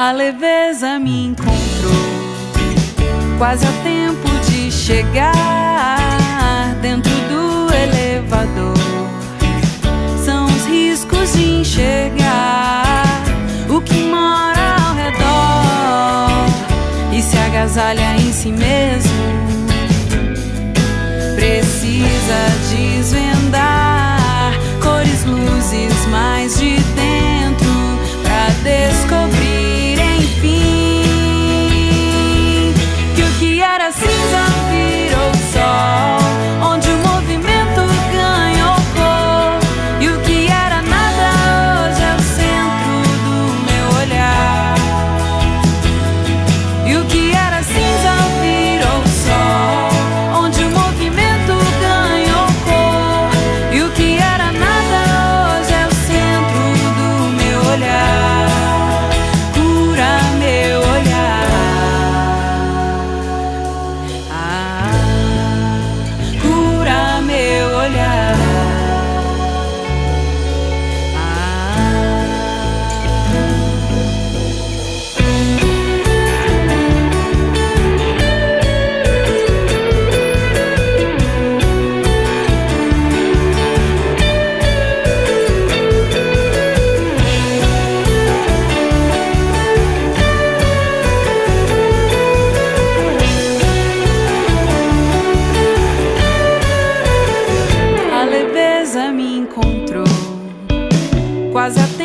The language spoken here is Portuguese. a leveza me encontrou, quase a tempo de chegar dentro do elevador. São os riscos de enxergar o que mora ao redor e se agasalha em si mesmo. Precisa desvendar cores, luzes, mais de dentro pra descobrir. Me encontrou, quase a